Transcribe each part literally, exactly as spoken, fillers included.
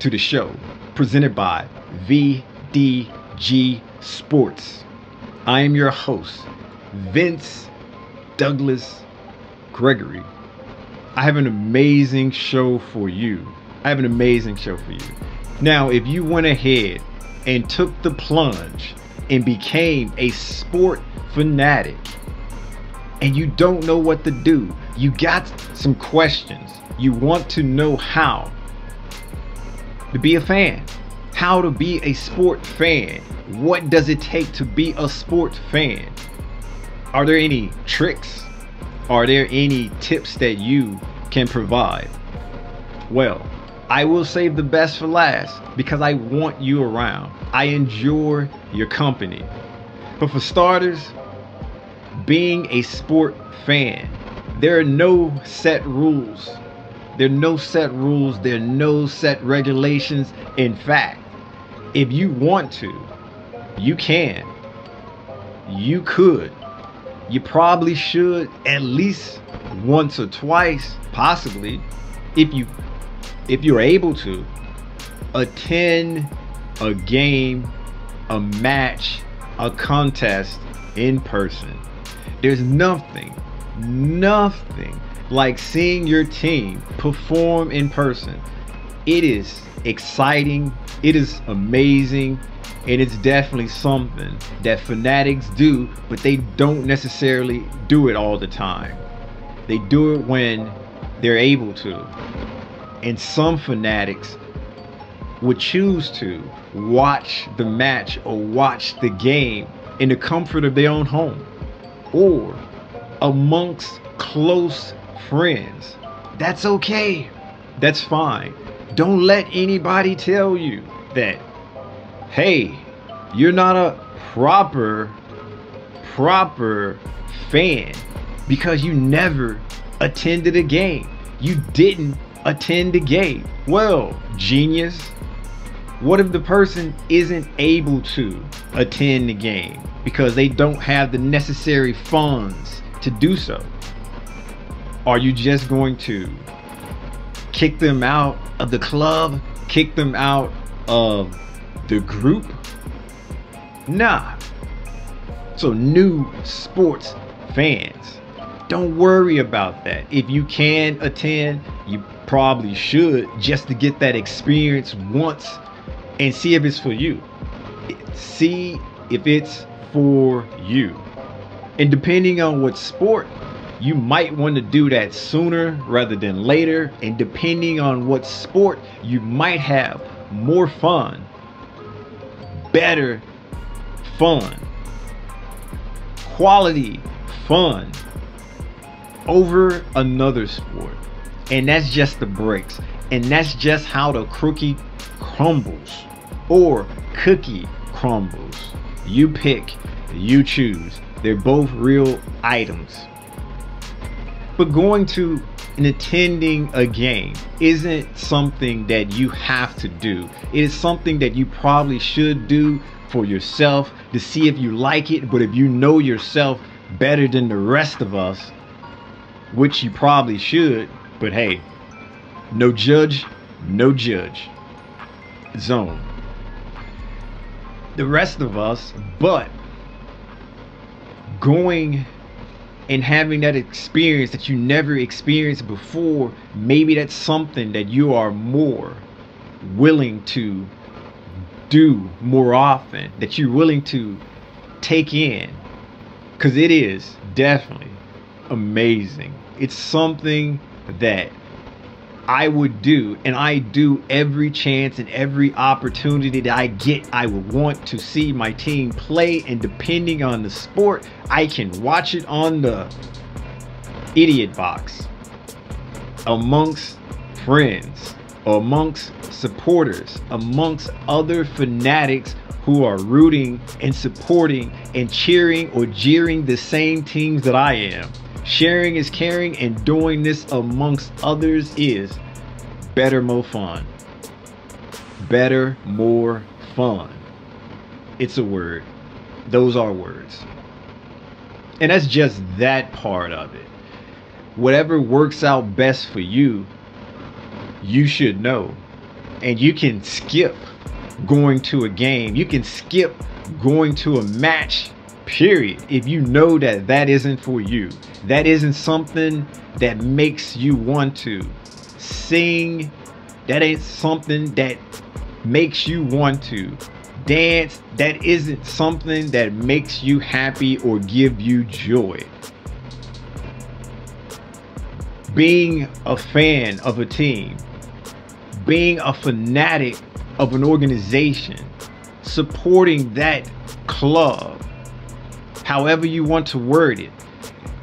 to the show presented by V D G Sports. I am your host, Vince Douglas Gregory. I have an amazing show for you. I have an amazing show for you. Now, if you went ahead and took the plunge and became a sport fanatic and you don't know what to do, you got some questions, you want to know how to be a fan, how to be a sport fan, what does it take to be a sport fan? Are there any tricks? Are there any tips that you can provide? Well, I will save the best for last because I want you around. I enjoy your company. But for starters, being a sport fan, there are no set rules. There are no set rules. There are no set regulations. In fact, if you want to, you can. You could. You probably should at least once or twice, possibly, if you if you're able to, attend a game, a match, a contest in person. There's nothing, nothing like seeing your team perform in person. It is exciting, it is amazing, and it's definitely something that fanatics do, but they don't necessarily do it all the time. They do it when they're able to. And some fanatics would choose to watch the match or watch the game in the comfort of their own home or amongst close friends. That's okay. That's fine. Don't let anybody tell you that, hey, you're not a proper, proper fan because you never attended a game. You didn't attend the game. Well, genius, what if the person isn't able to attend the game because they don't have the necessary funds to do so? Are you just going to kick them out of the club? Kick them out of the group? Nah. So new sports fans, don't worry about that. If you can attend, you probably should, just to get that experience once and see if it's for you. See if it's for you. And depending on what sport, you might want to do that sooner rather than later. And depending on what sport, you might have more fun, better fun, quality fun over another sport. And that's just the bricks. And that's just how the cookie crumbles or cookie crumbles. You pick, you choose. They're both real items. But going to and attending a game isn't something that you have to do. It is something that you probably should do for yourself to see if you like it. But if you know yourself better than the rest of us, which you probably should, but hey, no judge, no judge zone. The rest of us, but going and having that experience that you never experienced before, maybe that's something that you are more willing to do more often, that you're willing to take in, because it is definitely amazing. It's something that I would do, and I do every chance and every opportunity that I get. I would want to see my team play, and depending on the sport, I can watch it on the idiot box, amongst friends, amongst supporters, amongst other fanatics who are rooting and supporting and cheering or jeering the same teams that I am. Sharing is caring, and doing this amongst others is better, more fun. Better, more fun. It's a word. Those are words. And that's just that part of it. Whatever works out best for you, you should know. and you can skip going to a game. You can skip going to a match, period. If you know that that isn't for you, that isn't something that makes you want to sing, that ain't something that makes you want to dance, that isn't something that makes you happy or give you joy. Being a fan of a team, being a fanatic of an organization, supporting that club, however you want to word it,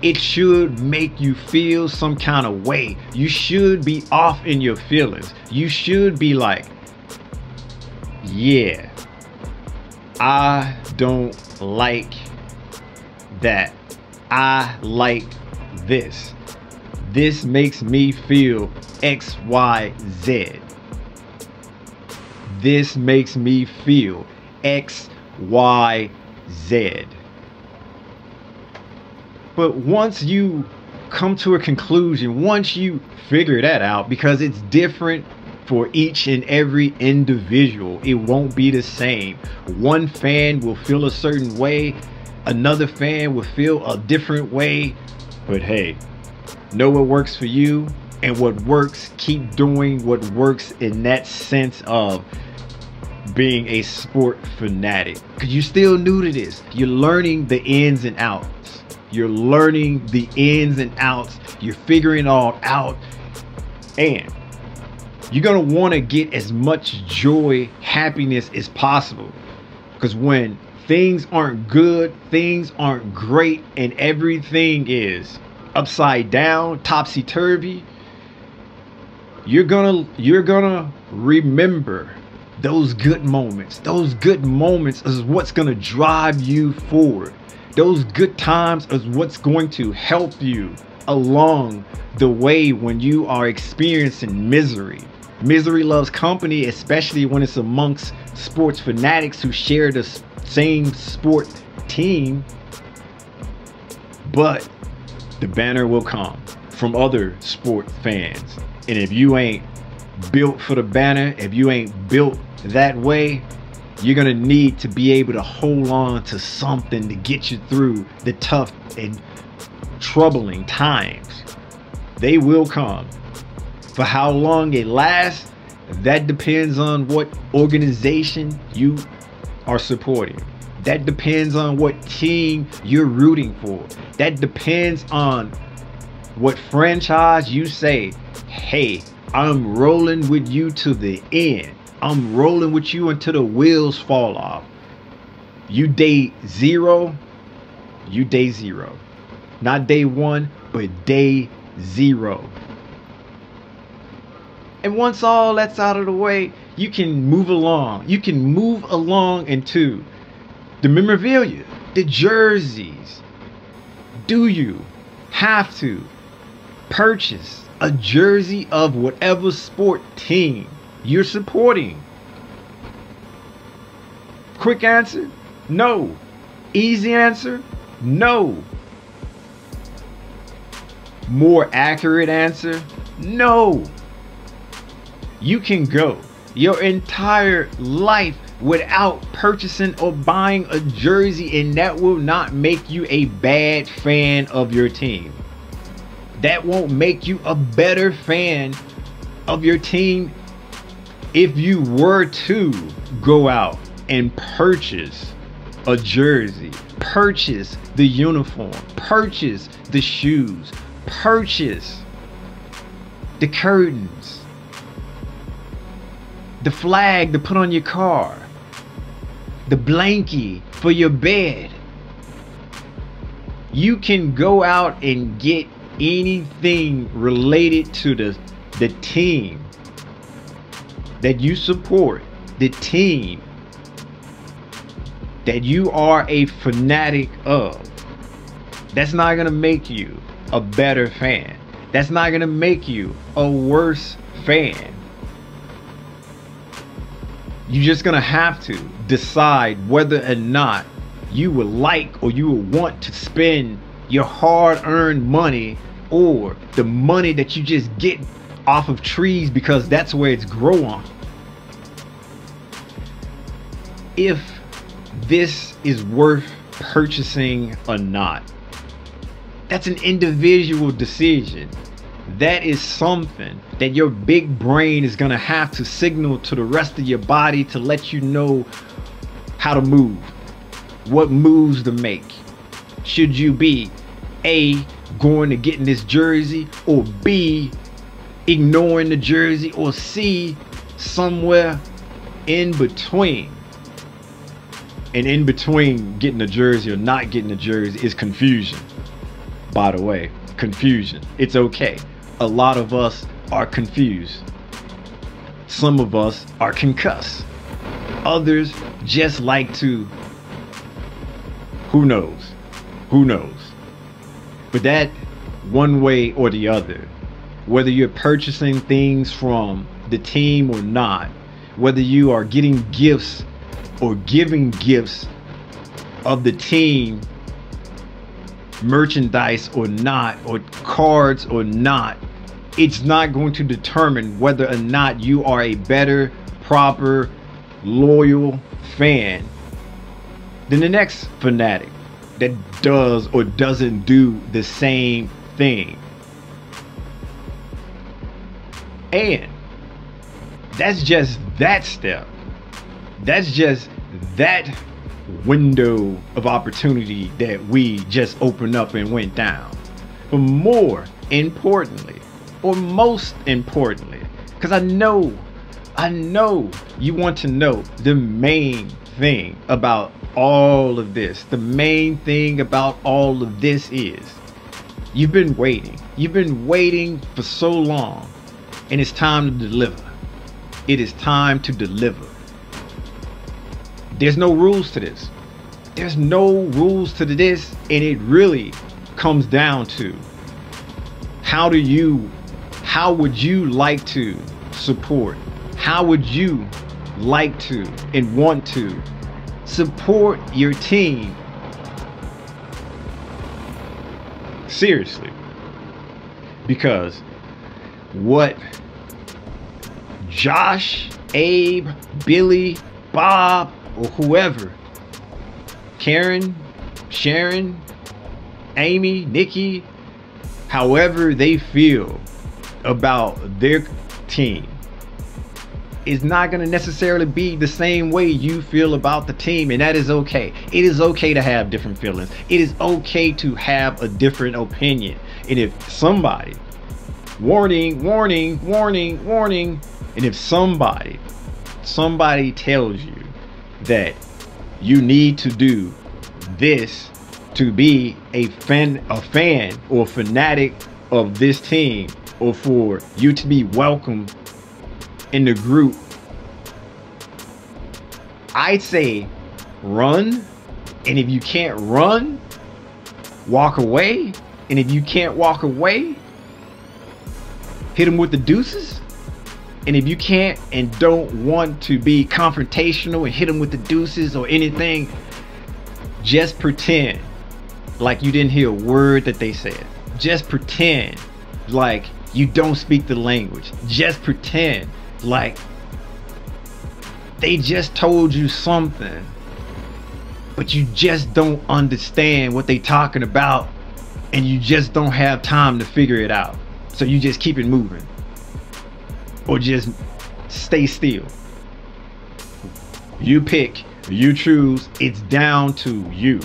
it should make you feel some kind of way. You should be off in your feelings. You should be like, yeah, I don't like that. I like this. This makes me feel X, Y, Z. This makes me feel X, Y, Z. But once you come to a conclusion, once you figure that out, because it's different for each and every individual, it won't be the same. One fan will feel a certain way, another fan will feel a different way. But hey, know what works for you, and what works, keep doing what works in that sense of being a sport fanatic. Because you're still new to this. You're learning the ins and outs. You're learning the ins and outs. You're figuring it all out. And you're going to want to get as much joy, happiness as possible. Because when things aren't good, things aren't great, and everything is upside down, topsy-turvy, you're gonna you're gonna remember those good moments. Those good moments is what's gonna drive you forward. Those good times is what's going to help you along the way when you are experiencing misery. Misery loves company, especially when it's amongst sports fanatics who share the same sport team. But the banner will come from other sport fans. And if you ain't built for the banner, if you ain't built that way, you're gonna need to be able to hold on to something to get you through the tough and troubling times. They will come. For how long they last, that depends on what organization you are supporting. That depends on what team you're rooting for. That depends on what franchise you say, hey, I'm rolling with you to the end. I'm rolling with you until the wheels fall off. You day zero, you day zero. Not day one, but day zero. And once all that's out of the way, you can move along. You can move along into the memorabilia, the jerseys. Do you have to purchase a jersey of whatever sport team you're supporting? Quick answer, no. Easy answer, no. More accurate answer, no. You can go your entire life without purchasing or buying a jersey, and that will not make you a bad fan of your team. That won't make you a better fan of your team if you were to go out and purchase a jersey, purchase the uniform, purchase the shoes, purchase the curtains, the flag to put on your car, the blankie for your bed. You can go out and get anything related to the, the team that you support, the team that you are a fanatic of. That's not gonna make you a better fan. That's not gonna make you a worse fan. You're just gonna have to decide whether or not you would like or you would want to spend your hard-earned money, or the money that you just get off of trees because that's where it's growing, if this is worth purchasing or not. That's an individual decision. That is something that your big brain is gonna have to signal to the rest of your body to let you know how to move, what moves to make. Should you be A, going to getting this jersey, or B, ignoring the jersey, or C, somewhere in between? And in between getting a jersey or not getting a jersey is confusion. By the way, confusion. It's okay. A lot of us are confused. Some of us are concussed. Others just like to, who knows? Who knows? But that one way or the other, whether you're purchasing things from the team or not, whether you are getting gifts or giving gifts of the team, merchandise or not, or cards or not, it's not going to determine whether or not you are a better, proper, loyal fan than the next fanatic that does or doesn't do the same thing. And that's just that step. That's just that window of opportunity that we just opened up and went down. But more importantly, or most importantly, because I know, I know you want to know the main thing about all of this. The main thing about all of this is you've been waiting. You've been waiting for so long, and it's time to deliver. It is time to deliver. There's no rules to this. There's no rules to this, and it really comes down to how do you, how would you like to support? How would you like to and want to support your team? Seriously. Because what Josh, Abe, Billy, Bob, or whoever, Karen, Sharon, Amy, Nikki, however they feel about their team is not going to necessarily be the same way you feel about the team, and that is okay. It is okay to have different feelings. It is okay to have a different opinion. And if somebody, warning, warning, warning, warning, and if somebody, somebody tells you that you need to do this to be a fan, a fan or fanatic of this team, or for you to be welcome in the group, I'd say run. And if you can't run, walk away. And if you can't walk away, hit them with the deuces. And if you can't and don't want to be confrontational and hit them with the deuces or anything, just pretend like you didn't hear a word that they said. Just pretend like you don't speak the language. Just pretend like they just told you something, but you just don't understand what they talking about, and you just don't have time to figure it out. So you just keep it moving. Or just stay still. You pick, you choose, it's down to you.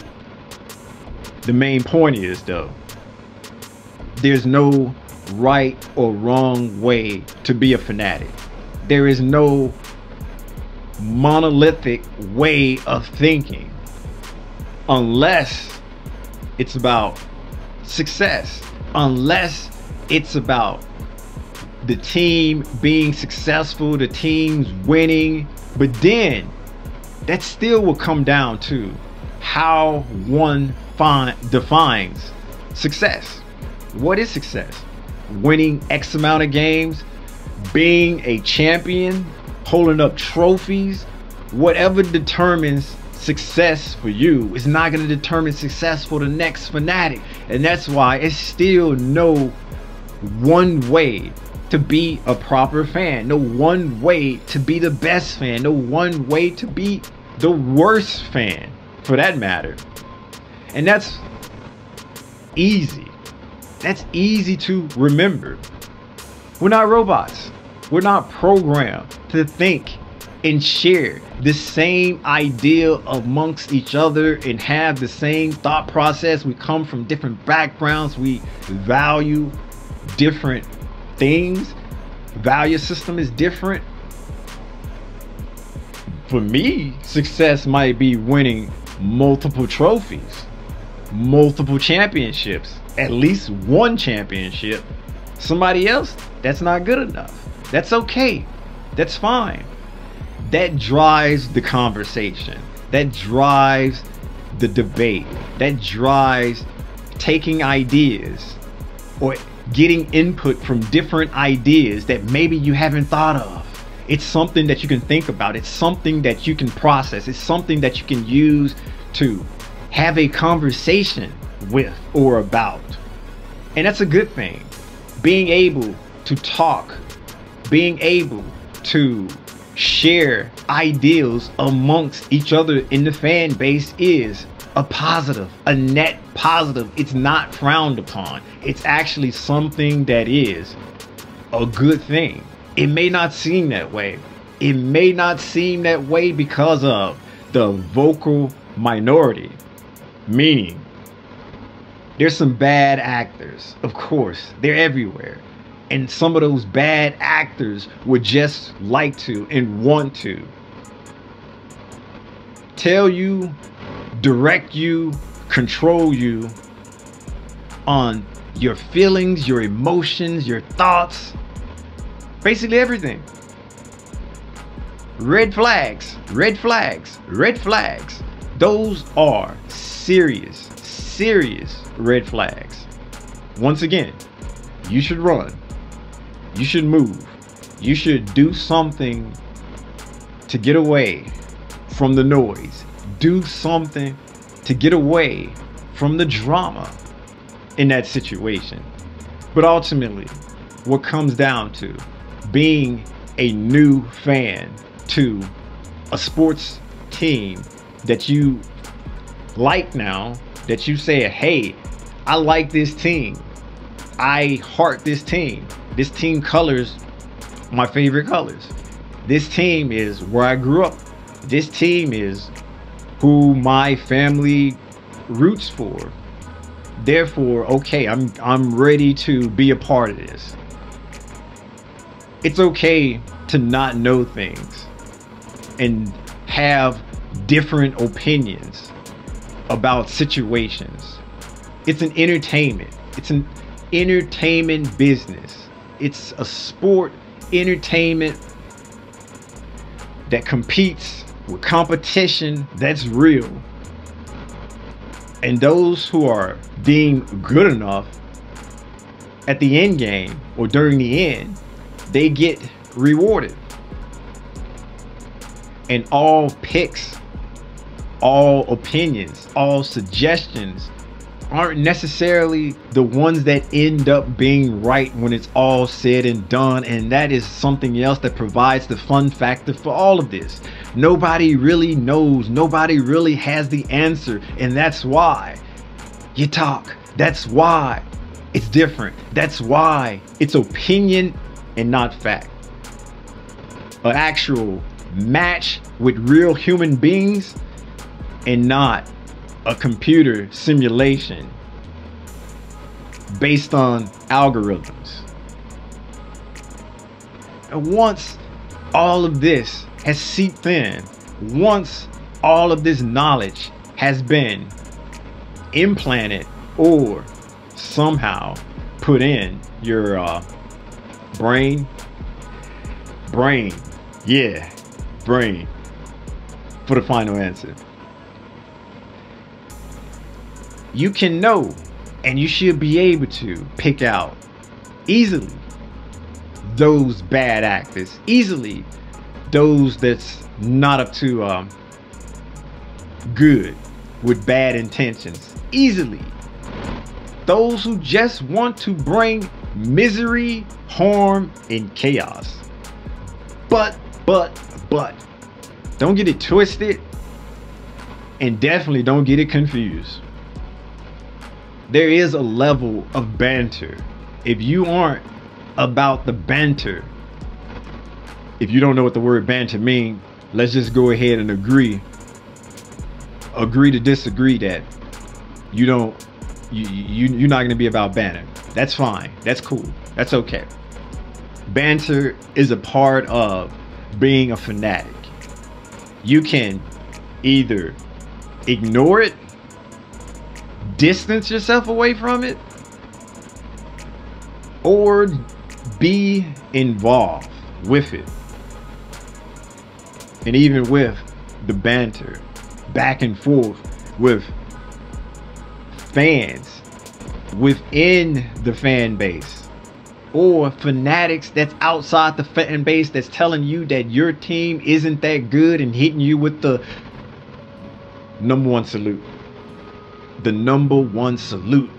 The main point is though, there's no right or wrong way to be a fanatic. There is no monolithic way of thinking, unless it's about success, unless it's about the team being successful, the team's winning. But then that still will come down to how one find, defines success. What is success? Winning X amount of games, being a champion, holding up trophies, whatever determines success for you is not going to determine success for the next fanatic. And that's why it's still no one way to be a proper fan, no one way to be the best fan, no one way to be the worst fan for that matter. And that's easy. That's easy to remember. We're not robots. We're not programmed to think and share the same idea amongst each other and have the same thought process. We come from different backgrounds. We value different things. Value system is different. For me, success might be winning multiple trophies, multiple championships, at least one championship. Somebody else, that's not good enough. That's okay. That's fine. That drives the conversation. That drives the debate. That drives taking ideas or getting input from different ideas that maybe you haven't thought of. It's something that you can think about. It's something that you can process. It's something that you can use to have a conversation with or about. And that's a good thing. Being able to talk, being able to share ideals amongst each other in the fan base is a positive, a net positive. It's not frowned upon. It's actually something that is a good thing. It may not seem that way. It may not seem that way because of the vocal minority, meaning there's some bad actors, of course, they're everywhere. And some of those bad actors would just like to and want to tell you, direct you, control you on your feelings, your emotions, your thoughts, basically everything. Red flags, red flags, red flags. Those are serious. Serious red flags. Once again, you should run. You should move. You should do something to get away from the noise. Do something to get away from the drama in that situation. But ultimately, what comes down to being a new fan to a sports team that you like now, that you say, hey, I like this team. I heart this team. This team colors my favorite colors. This team is where I grew up. This team is who my family roots for. Therefore, okay, I'm, I'm ready to be a part of this. It's okay to not know things and have different opinions about situations. It's an entertainment. It's an entertainment business. It's a sport entertainment that competes with competition that's real. And those who are deemed good enough at the end game or during the end, they get rewarded. And all picks, all opinions, all suggestions aren't necessarily the ones that end up being right when it's all said and done. And that is something else that provides the fun factor for all of this. Nobody really knows. Nobody really has the answer. And that's why you talk. That's why it's different. That's why it's opinion and not fact. An actual match with real human beings and not a computer simulation based on algorithms. And once all of this has seeped in, once all of this knowledge has been implanted or somehow put in your uh, brain, brain, yeah, brain for the final answer. You can know, and you should be able to pick out easily those bad actors, easily those that's not up to um, good with bad intentions, easily those who just want to bring misery, harm, and chaos. But, but, but, don't get it twisted. and definitely don't get it confused. There is a level of banter. If you aren't about the banter, if you don't know what the word banter means, let's just go ahead and agree agree to disagree that you don't you, you you're not going to be about banter. That's fine, that's cool, that's okay. Banter is a part of being a fanatic. You can either ignore it, distance yourself away from it, or be involved with it. And even with the banter back and forth with fans within the fan base, or fanatics that's outside the fan base that's telling you that your team isn't that good and hitting you with the number one salute. The number one salute.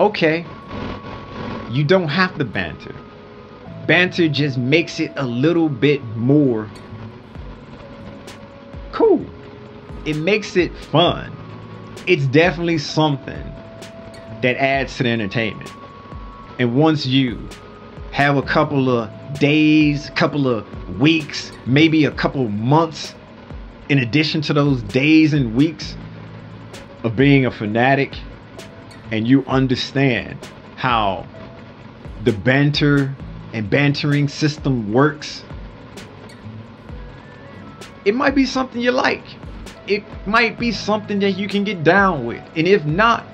Okay, you don't have to banter. Banter just makes it a little bit more cool. It makes it fun. It's definitely something that adds to the entertainment. And once you have a couple of days, a couple of weeks, maybe a couple months, in addition to those days and weeks of being a fanatic, and you understand how the banter and bantering system works, it might be something you like. It might be something that you can get down with. And if not,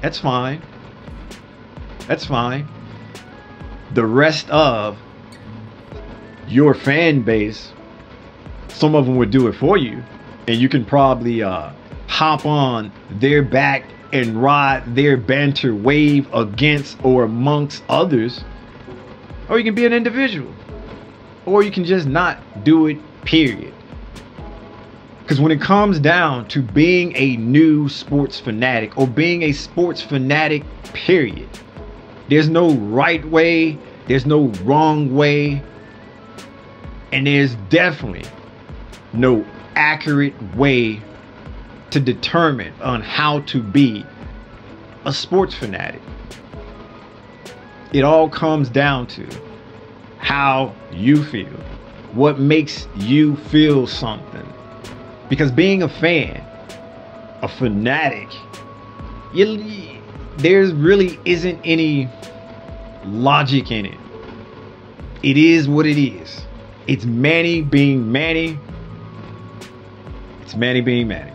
that's fine. That's fine. The rest of your fan base, some of them would do it for you, and you can probably uh, hop on their back and ride their banter wave against or amongst others. Or you can be an individual, or you can just not do it, period. Because when it comes down to being a new sports fanatic, or being a sports fanatic, period, there's no right way, there's no wrong way, and there's definitely no accurate way to determine on how to be a sports fanatic. It all comes down to how you feel, what makes you feel something. Because being a fan, a fanatic, you, there's really isn't any logic in it. It is what it is. It's Manny being Manny. It's Manny being Manny.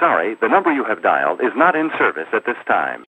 Sorry, the number you have dialed is not in service at this time.